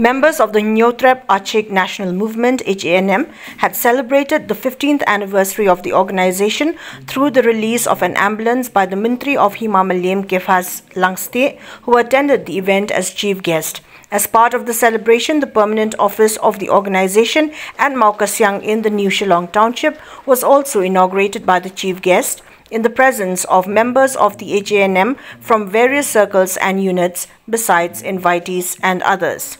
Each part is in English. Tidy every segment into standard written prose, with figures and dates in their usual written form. Members of the Hynniewtrep Achik National Movement (HANM) had celebrated the 15th anniversary of the organization through the release of an ambulance by the Myntri of Hima Mylliem Kephas Langstieh, who attended the event as chief guest. As part of the celebration, the permanent office of the organization at Maukasyang in the New Shillong Township was also inaugurated by the chief guest, in the presence of members of the HANM from various circles and units, besides invitees and others.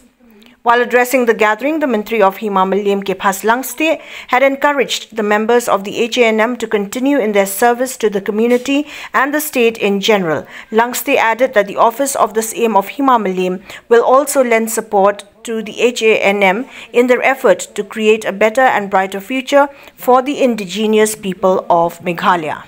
While addressing the gathering, the Myntri of Hima Mylliem Kephas Langstieh had encouraged the members of the HANM to continue in their service to the community and the state in general. Langstieh added that the office of the same of Hima Mylliem will also lend support to the HANM in their effort to create a better and brighter future for the indigenous people of Meghalaya.